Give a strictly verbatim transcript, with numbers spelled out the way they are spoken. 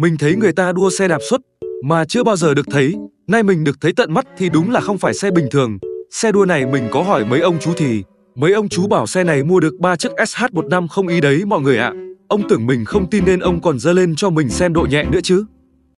Mình thấy người ta đua xe đạp suốt mà chưa bao giờ được thấy, nay mình được thấy tận mắt thì đúng là không phải xe bình thường. Xe đua này mình có hỏi mấy ông chú thì mấy ông chú bảo xe này mua được ba chiếc S H một năm không ý đấy mọi người ạ. À, ông tưởng mình không tin nên ông còn giơ lên cho mình xem độ nhẹ nữa chứ.